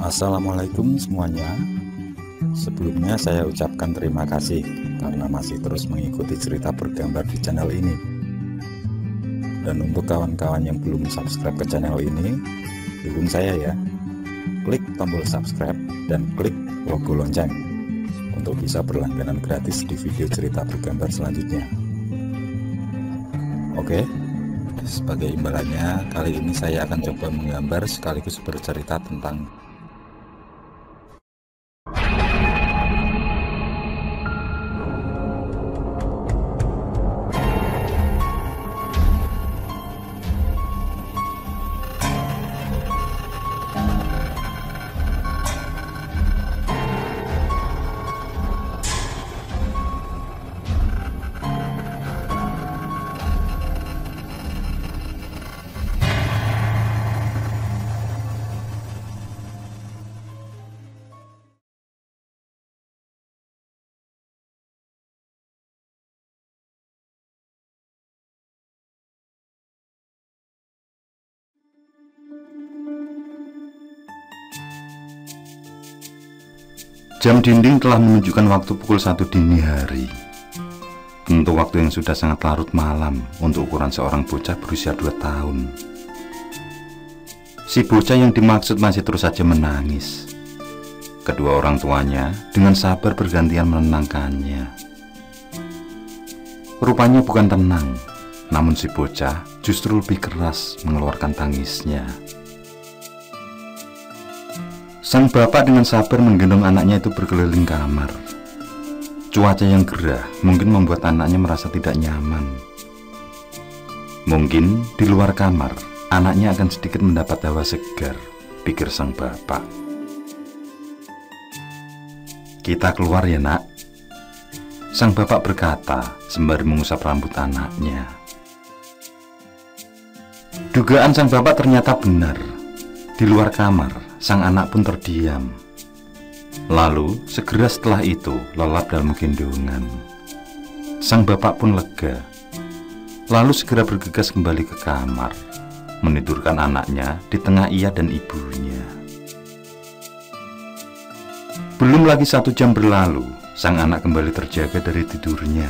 Assalamualaikum semuanya. Sebelumnya saya ucapkan terima kasih karena masih terus mengikuti cerita bergambar di channel ini. Dan untuk kawan-kawan yang belum subscribe ke channel ini, dukung saya ya. Klik tombol subscribe dan klik logo lonceng untuk bisa berlangganan gratis di video cerita bergambar selanjutnya. Oke, sebagai imbalannya, kali ini saya akan coba menggambar sekaligus bercerita tentang jam dinding telah menunjukkan waktu pukul 1 dini hari. Tentu waktu yang sudah sangat larut malam untuk ukuran seorang bocah berusia 2 tahun. Si bocah yang dimaksud masih terus saja menangis. Kedua orang tuanya dengan sabar bergantian menenangkannya. Rupanya bukan tenang, namun si bocah justru lebih keras mengeluarkan tangisnya. Sang bapak dengan sabar menggendong anaknya itu berkeliling kamar. Cuaca yang gerah mungkin membuat anaknya merasa tidak nyaman. Mungkin di luar kamar, anaknya akan sedikit mendapat hawa segar, pikir sang bapak. "Kita keluar ya, Nak," sang bapak berkata sembari mengusap rambut anaknya. Dugaan sang bapak ternyata benar. Di luar kamar, sang anak pun terdiam. Lalu, segera setelah itu, lelap dalam gendongan. Sang bapak pun lega. Lalu segera bergegas kembali ke kamar, menidurkan anaknya di tengah ia dan ibunya. Belum lagi 1 jam berlalu, sang anak kembali terjaga dari tidurnya.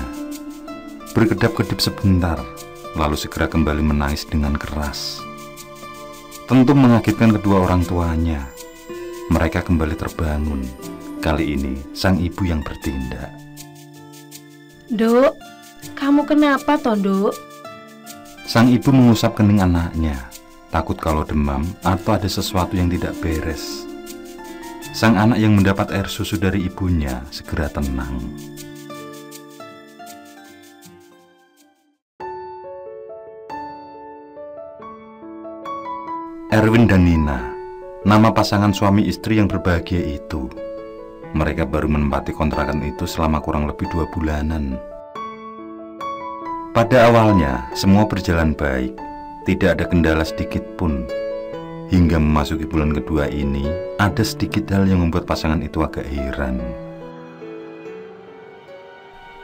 Berkedap-kedip sebentar, lalu segera kembali menangis dengan keras. Tentu mengagetkan kedua orang tuanya. Mereka kembali terbangun. Kali ini sang ibu yang bertindak. "Duk, kamu kenapa toh, Duk?" Sang ibu mengusap kening anaknya, takut kalau demam atau ada sesuatu yang tidak beres. Sang anak yang mendapat air susu dari ibunya segera tenang. Erwin dan Nina, nama pasangan suami istri yang berbahagia itu. Mereka baru menempati kontrakan itu selama kurang lebih 2 bulanan. Pada awalnya, semua berjalan baik. Tidak ada kendala sedikit pun. Hingga memasuki bulan kedua ini, ada sedikit hal yang membuat pasangan itu agak heran.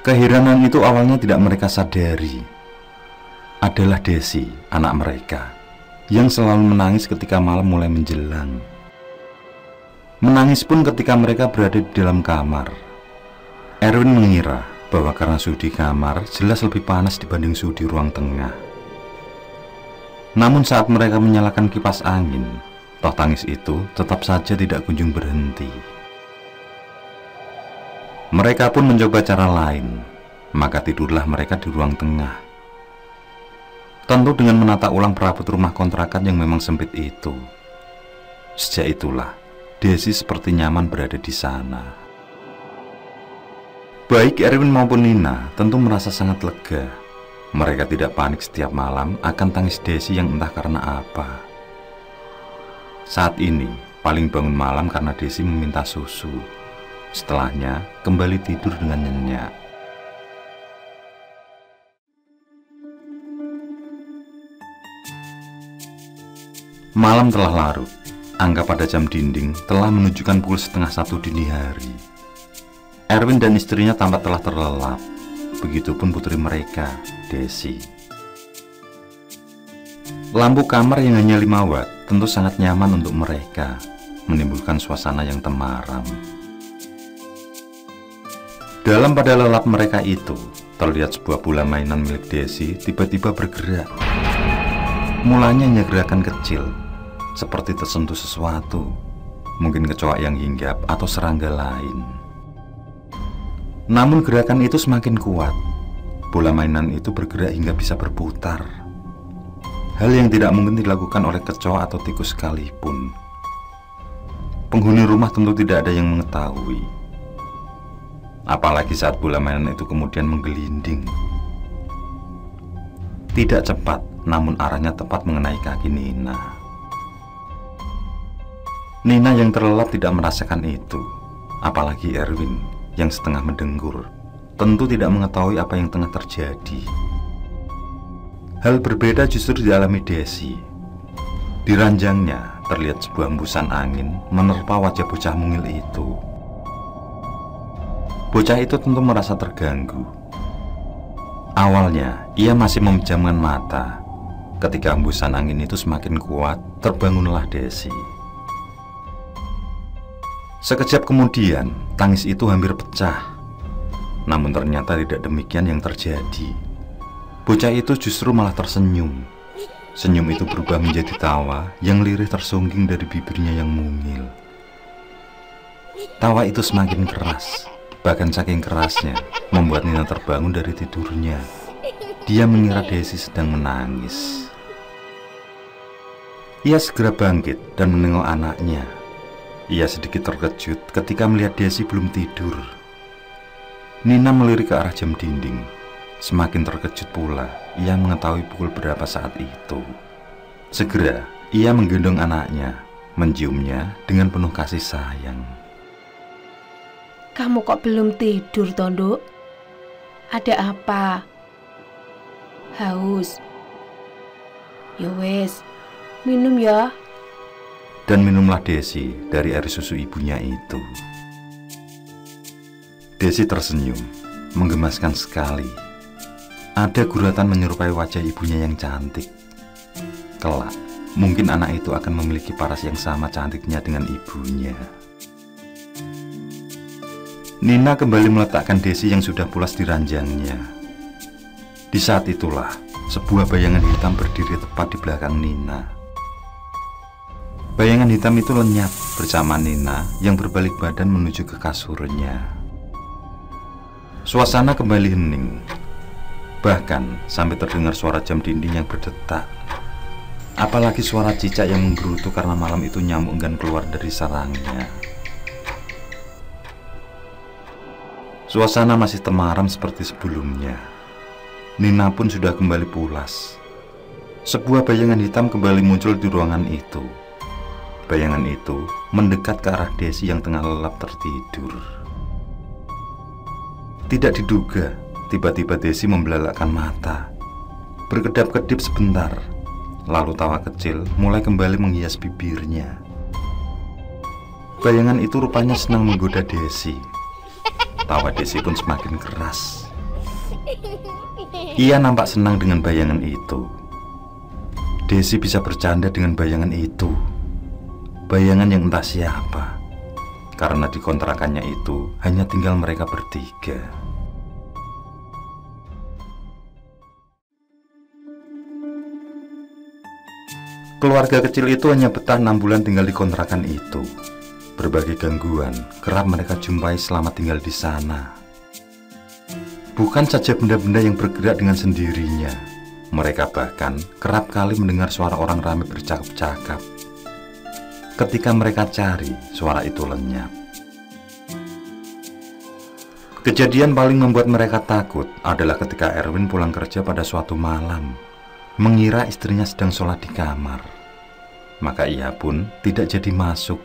Keheranan itu awalnya tidak mereka sadari. Adalah Desi, anak mereka, yang selalu menangis ketika malam mulai menjelang. Menangis pun ketika mereka berada di dalam kamar. Erwin mengira bahwa karena suhu di kamar jelas lebih panas dibanding suhu di ruang tengah. Namun saat mereka menyalakan kipas angin, toh tangis itu tetap saja tidak kunjung berhenti. Mereka pun mencoba cara lain, maka tidurlah mereka di ruang tengah. Tentu dengan menata ulang perabot rumah kontrakan yang memang sempit itu. Sejak itulah, Desi seperti nyaman berada di sana. Baik Erwin maupun Nina tentu merasa sangat lega. Mereka tidak panik setiap malam akan tangis Desi yang entah karena apa. Saat ini, paling bangun malam karena Desi meminta susu. Setelahnya, kembali tidur dengan nyenyak. Malam telah larut, angka pada jam dinding telah menunjukkan pukul 12:30 dini hari. Erwin dan istrinya tampak telah terlelap, begitupun putri mereka, Desi. Lampu kamar yang hanya 5 watt tentu sangat nyaman untuk mereka, menimbulkan suasana yang temaram. Dalam pada lelap mereka itu, terlihat sebuah bola mainan milik Desi tiba-tiba bergerak. Mulanya hanya gerakan kecil, seperti tersentuh sesuatu, mungkin kecoa yang hinggap atau serangga lain. Namun gerakan itu semakin kuat. Bola mainan itu bergerak hingga bisa berputar. Hal yang tidak mungkin dilakukan oleh kecoa atau tikus sekalipun. Penghuni rumah tentu tidak ada yang mengetahui. Apalagi saat bola mainan itu kemudian menggelinding. Tidak cepat, namun arahnya tepat mengenai kaki Nina. Nina yang terlelap tidak merasakan itu. Apalagi Erwin yang setengah mendengkur, tentu tidak mengetahui apa yang tengah terjadi. Hal berbeda justru dialami Desi. Di ranjangnya terlihat sebuah hembusan angin menerpa wajah bocah mungil itu. Bocah itu tentu merasa terganggu. Awalnya ia masih memejamkan mata. Ketika hembusan angin itu semakin kuat, terbangunlah Desi. Sekejap kemudian tangis itu hampir pecah. Namun ternyata tidak demikian yang terjadi. Bocah itu justru malah tersenyum. Senyum itu berubah menjadi tawa yang lirih tersungging dari bibirnya yang mungil. Tawa itu semakin keras, bahkan saking kerasnya membuat Nina terbangun dari tidurnya. Dia mengira Desi sedang menangis. Ia segera bangkit dan menengok anaknya. Ia sedikit terkejut ketika melihat Desi belum tidur. Nina melirik ke arah jam dinding. Semakin terkejut pula, ia mengetahui pukul berapa saat itu. Segera, ia menggendong anaknya, menciumnya dengan penuh kasih sayang. Kamu kok belum tidur, Tonduk? Ada apa? Haus? Yowes, minum ya. Dan minumlah Desi dari air susu ibunya itu. Desi tersenyum, menggemaskan sekali. Ada guratan menyerupai wajah ibunya yang cantik. Kelak, mungkin anak itu akan memiliki paras yang sama cantiknya dengan ibunya. Nina kembali meletakkan Desi yang sudah pulas di ranjangnya. Di saat itulah, sebuah bayangan hitam berdiri tepat di belakang Nina. Bayangan hitam itu lenyap bersama Nina yang berbalik badan menuju ke kasurnya. Suasana kembali hening. Bahkan sampai terdengar suara jam dinding yang berdetak. Apalagi suara cicak yang menggerutu karena malam itu nyamuk enggan keluar dari sarangnya. Suasana masih temaram seperti sebelumnya. Nina pun sudah kembali pulas. Sebuah bayangan hitam kembali muncul di ruangan itu. Bayangan itu mendekat ke arah Desi yang tengah lelap tertidur. Tidak diduga, tiba-tiba Desi membelalakkan mata, berkedap-kedip sebentar, lalu tawa kecil mulai kembali menghias bibirnya. Bayangan itu rupanya senang menggoda Desi. Tawa Desi pun semakin keras. Ia nampak senang dengan bayangan itu. Desi bisa bercanda dengan bayangan itu. Bayangan yang entah siapa, karena di kontrakannya itu hanya tinggal mereka bertiga. Keluarga kecil itu hanya betah 6 bulan tinggal di kontrakan itu. Berbagai gangguan kerap mereka jumpai selama tinggal di sana. Bukan saja benda-benda yang bergerak dengan sendirinya, mereka bahkan kerap kali mendengar suara orang ramai bercakap-cakap. Ketika mereka cari, suara itu lenyap. Kejadian paling membuat mereka takut adalah ketika Erwin pulang kerja pada suatu malam, mengira istrinya sedang sholat di kamar. Maka ia pun tidak jadi masuk.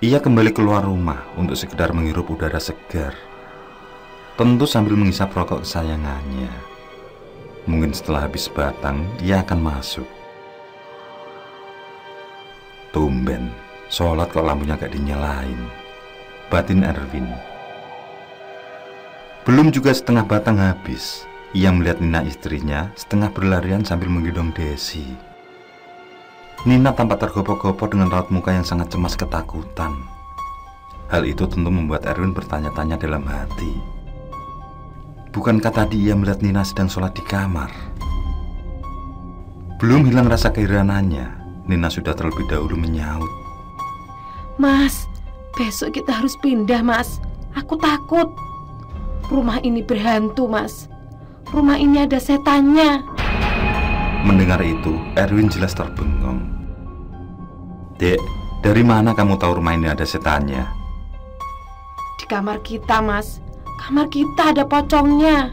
Ia kembali keluar rumah untuk sekedar menghirup udara segar, tentu sambil menghisap rokok kesayangannya. Mungkin setelah habis batang, ia akan masuk. Tumben, sholat kok lampunya gak dinyalain, batin Erwin. Belum juga setengah batang habis, Ia melihat Nina istrinya setengah berlarian sambil menggendong Desi. Nina tampak tergopoh-gopoh dengan raut muka yang sangat cemas ketakutan. Hal itu tentu membuat Erwin bertanya-tanya dalam hati. Bukankah tadi ia melihat Nina sedang sholat di kamar? Belum hilang rasa keheranannya, Nina sudah terlebih dahulu menyaut. Mas, besok kita harus pindah, Mas. Aku takut. Rumah ini berhantu, Mas. Rumah ini ada setannya. Mendengar itu, Erwin jelas terbengong. Dek, dari mana kamu tahu rumah ini ada setannya? Di kamar kita, Mas. Kamar kita ada pocongnya.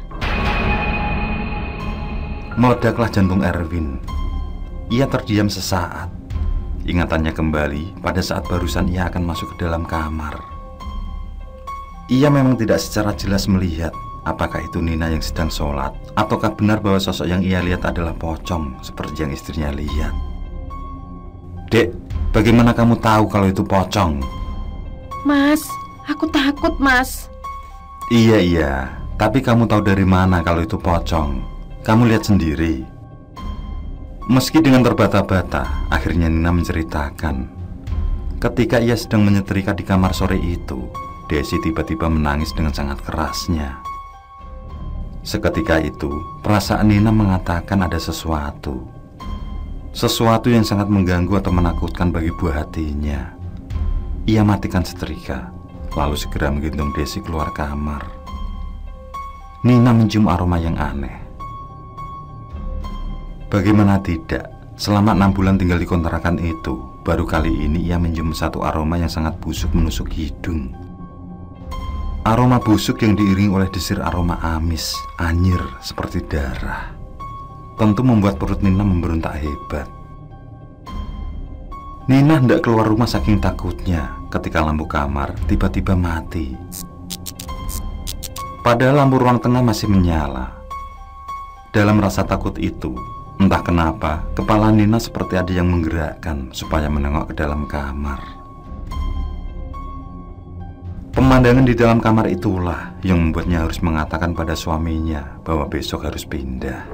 Meledaklah jantung Erwin. Ia terdiam sesaat. Ingatannya kembali pada saat barusan ia akan masuk ke dalam kamar. Ia memang tidak secara jelas melihat apakah itu Nina yang sedang sholat, ataukah benar bahwa sosok yang ia lihat adalah pocong seperti yang istrinya lihat. Dek, bagaimana kamu tahu kalau itu pocong? Mas, aku takut, Mas. Iya, tapi kamu tahu dari mana kalau itu pocong? Kamu lihat sendiri. Meski dengan terbata-bata, akhirnya Nina menceritakan. Ketika ia sedang menyetrika di kamar sore itu, Desi tiba-tiba menangis dengan sangat kerasnya. Seketika itu, perasaan Nina mengatakan ada sesuatu. Sesuatu yang sangat mengganggu atau menakutkan bagi buah hatinya. Ia matikan setrika, lalu segera menggendong Desi keluar kamar. Nina mencium aroma yang aneh. Bagaimana tidak, selama 6 bulan tinggal di kontrakan itu, baru kali ini ia mencium satu aroma yang sangat busuk menusuk hidung. Aroma busuk yang diiringi oleh desir aroma amis, anyir, seperti darah. Tentu membuat perut Nina memberontak hebat. Nina hendak keluar rumah saking takutnya ketika lampu kamar tiba-tiba mati. Padahal lampu ruang tengah masih menyala. Dalam rasa takut itu, entah kenapa, kepala Nina seperti ada yang menggerakkan supaya menengok ke dalam kamar. Pemandangan di dalam kamar itulah yang membuatnya harus mengatakan pada suaminya bahwa besok harus pindah.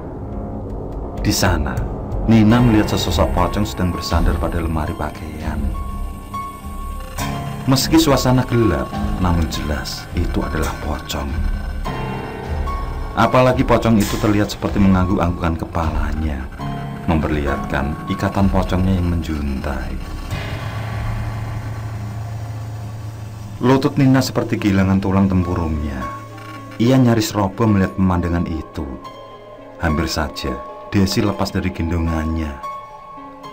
Di sana, Nina melihat sesosok pocong sedang bersandar pada lemari pakaian. Meski suasana gelap, namun jelas itu adalah pocong. Apalagi pocong itu terlihat seperti mengangguk-anggukan kepalanya, memperlihatkan ikatan pocongnya yang menjuntai. Lutut Nina seperti kehilangan tulang tempurungnya. Ia nyaris roboh melihat pemandangan itu. Hampir saja Desi lepas dari gendongannya.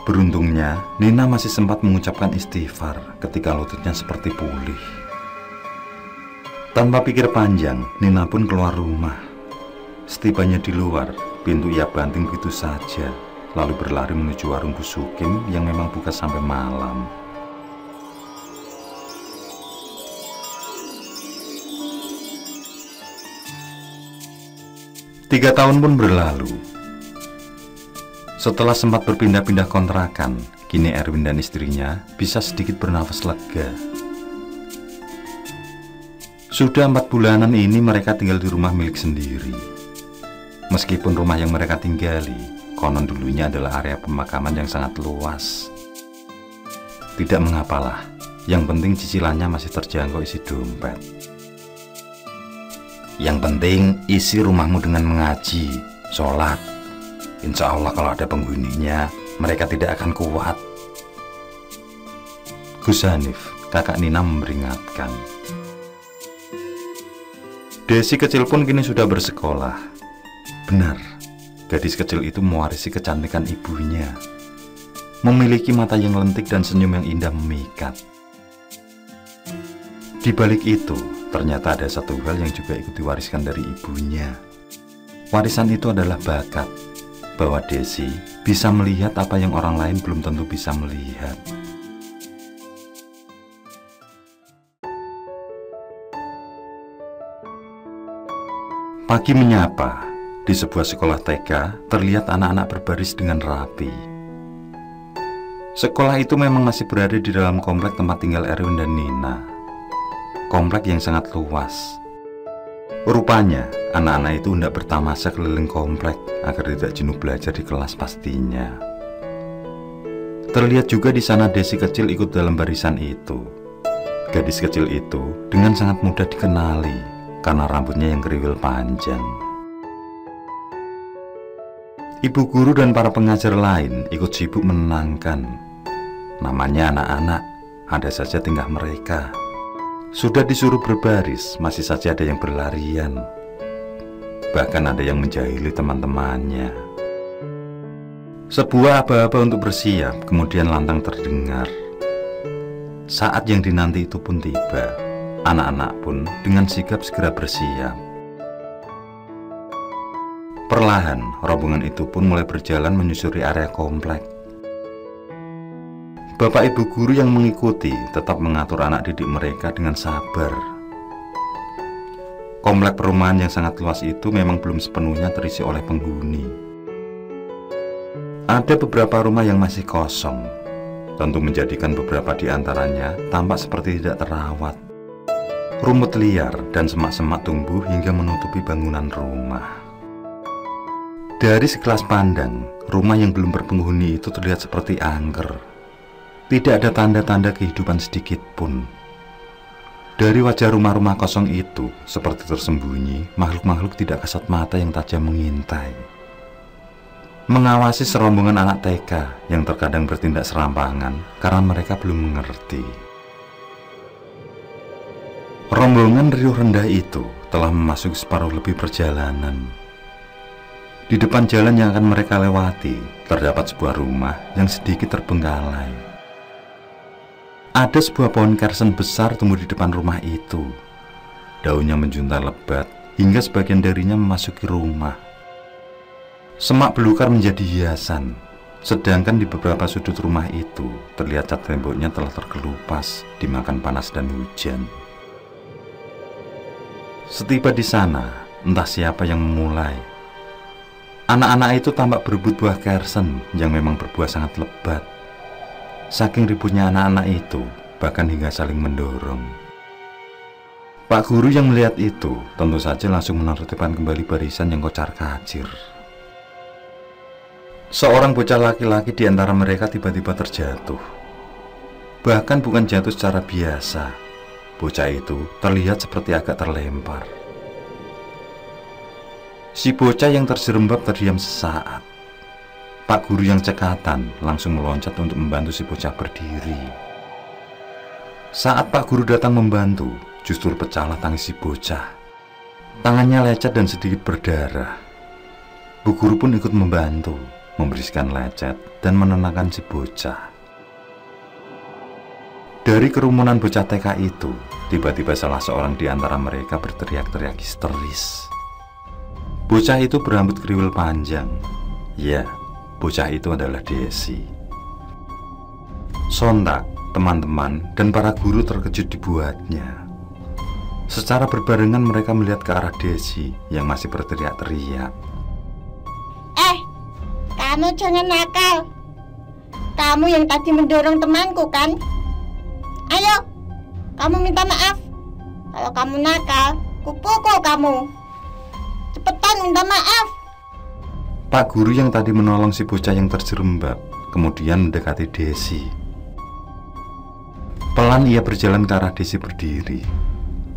Beruntungnya Nina masih sempat mengucapkan istighfar ketika lututnya seperti pulih. Tanpa pikir panjang, Nina pun keluar rumah. Setibanya di luar, pintu ia banting begitu saja, lalu berlari menuju warung Bu Sukim yang memang buka sampai malam. Tiga tahun pun berlalu. Setelah sempat berpindah-pindah kontrakan, kini Erwin dan istrinya bisa sedikit bernafas lega. Sudah 4 bulanan ini mereka tinggal di rumah milik sendiri. Meskipun rumah yang mereka tinggali, konon dulunya adalah area pemakaman yang sangat luas. Tidak mengapalah, yang penting cicilannya masih terjangkau isi dompet. Yang penting isi rumahmu dengan mengaji, sholat. Insya Allah kalau ada penghuninya, mereka tidak akan kuat. Gus Hanif, kakak Nina memperingatkan. Desi kecil pun kini sudah bersekolah. Benar, gadis kecil itu mewarisi kecantikan ibunya. Memiliki mata yang lentik dan senyum yang indah memikat. Di balik itu, ternyata ada satu hal yang juga ikut diwariskan dari ibunya. Warisan itu adalah bakat, bahwa Desi bisa melihat apa yang orang lain belum tentu bisa melihat. Pagi menyapa, di sebuah sekolah TK terlihat anak-anak berbaris dengan rapi. Sekolah itu memang masih berada di dalam komplek tempat tinggal Erwin dan Nina. Komplek yang sangat luas. Rupanya, anak-anak itu hendak bertamasya keliling komplek agar tidak jenuh belajar di kelas pastinya. Terlihat juga di sana Desi kecil ikut dalam barisan itu. Gadis kecil itu dengan sangat mudah dikenali karena rambutnya yang keriwil panjang. Ibu guru dan para pengajar lain ikut sibuk menenangkan. Namanya anak-anak, ada saja tingkah mereka. Sudah disuruh berbaris, masih saja ada yang berlarian. Bahkan ada yang menjahili teman-temannya. Sebuah aba-aba untuk bersiap, kemudian lantang terdengar. Saat yang dinanti itu pun tiba. Anak-anak pun dengan sigap segera bersiap. Perlahan, rombongan itu pun mulai berjalan menyusuri area komplek. Bapak ibu guru yang mengikuti tetap mengatur anak didik mereka dengan sabar. Komplek perumahan yang sangat luas itu memang belum sepenuhnya terisi oleh penghuni. Ada beberapa rumah yang masih kosong, tentu menjadikan beberapa di antaranya tampak seperti tidak terawat. Rumput liar dan semak-semak tumbuh hingga menutupi bangunan rumah. Dari sekilas pandang, rumah yang belum berpenghuni itu terlihat seperti angker. Tidak ada tanda-tanda kehidupan sedikit pun. Dari wajah rumah-rumah kosong itu, seperti tersembunyi makhluk-makhluk tidak kasat mata yang tajam mengintai, mengawasi serombongan anak TK yang terkadang bertindak serampangan karena mereka belum mengerti. Rombongan riuh rendah itu telah memasuki separuh lebih perjalanan. Di depan jalan yang akan mereka lewati, terdapat sebuah rumah yang sedikit terbengkalai. Ada sebuah pohon kersen besar tumbuh di depan rumah itu. Daunnya menjuntai lebat hingga sebagian darinya memasuki rumah. Semak belukar menjadi hiasan, sedangkan di beberapa sudut rumah itu terlihat cat temboknya telah terkelupas dimakan panas dan hujan. Setiba di sana, entah siapa yang memulai. Anak-anak itu tampak berebut buah kersen yang memang berbuah sangat lebat. Saking ributnya anak-anak itu, bahkan hingga saling mendorong. Pak guru yang melihat itu, tentu saja langsung menertibkan kembali barisan yang kocar-kacir. Seorang bocah laki-laki di antara mereka tiba-tiba terjatuh. Bahkan bukan jatuh secara biasa. Bocah itu terlihat seperti agak terlempar. Si bocah yang terjerembab terdiam sesaat. Pak guru yang cekatan langsung meloncat untuk membantu si bocah berdiri. Saat Pak guru datang membantu, justru pecahlah tangis si bocah. Tangannya lecet dan sedikit berdarah. Bu guru pun ikut membantu, membersihkan lecet dan menenangkan si bocah. Dari kerumunan bocah TK itu, tiba-tiba salah seorang di antara mereka berteriak-teriak histeris. Bocah itu berambut kriwil panjang. Ya, bocah itu adalah Desi. Sontak, teman-teman dan para guru terkejut dibuatnya. Secara berbarengan mereka melihat ke arah Desi yang masih berteriak-teriak. Kamu jangan nakal. Kamu yang tadi mendorong temanku kan? Ayo, kamu minta maaf. Kalau kamu nakal, kupukul kamu. Cepetan minta maaf. Pak guru yang tadi menolong si bocah yang terjerembab, kemudian mendekati Desi. Pelan ia berjalan ke arah Desi berdiri.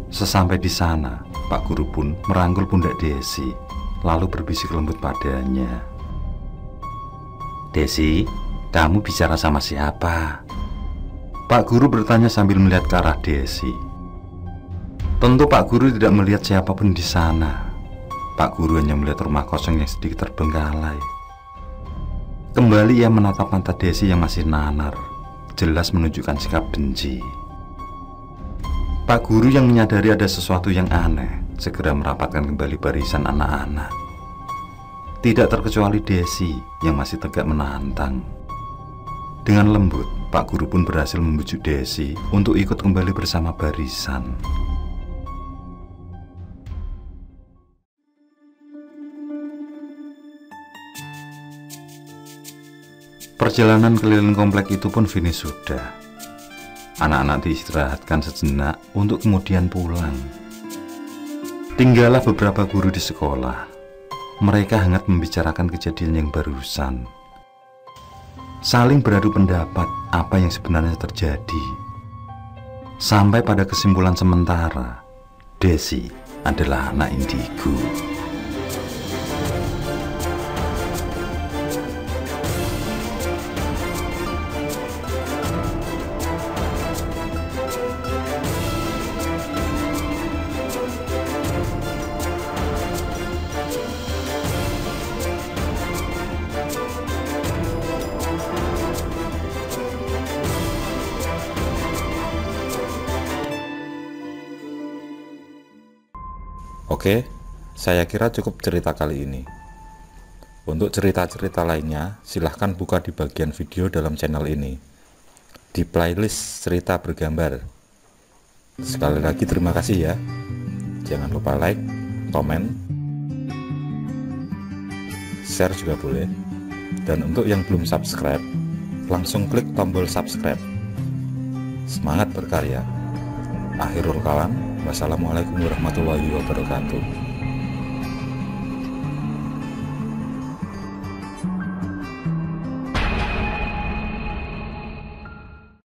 Sesampai di sana, Pak guru pun merangkul pundak Desi, lalu berbisik lembut padanya. Desi, kamu bicara sama siapa? Pak guru bertanya sambil melihat ke arah Desi. Tentu Pak guru tidak melihat siapapun di sana. Pak guru hanya melihat rumah kosong yang sedikit terbengkalai. Kembali ia menatap mata Desi yang masih nanar, jelas menunjukkan sikap benci. Pak guru yang menyadari ada sesuatu yang aneh, segera merapatkan kembali barisan anak-anak. Tidak terkecuali Desi yang masih tegak menantang. Dengan lembut, Pak guru pun berhasil membujuk Desi untuk ikut kembali bersama barisan. Perjalanan keliling komplek itu pun finish sudah. Anak-anak diistirahatkan sejenak untuk kemudian pulang. Tinggallah beberapa guru di sekolah. Mereka hangat membicarakan kejadian yang barusan. Saling beradu pendapat apa yang sebenarnya terjadi. Sampai pada kesimpulan sementara, Desi adalah anak indigo. Oke, saya kira cukup cerita kali ini. Untuk cerita-cerita lainnya, silahkan buka di bagian video dalam channel ini, di playlist cerita bergambar. Sekali lagi terima kasih ya. Jangan lupa like, komen, share juga boleh. Dan untuk yang belum subscribe, langsung klik tombol subscribe. Semangat berkarya. Akhirul kalam. Wassalamualaikum warahmatullahi wabarakatuh.